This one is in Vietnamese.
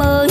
mơ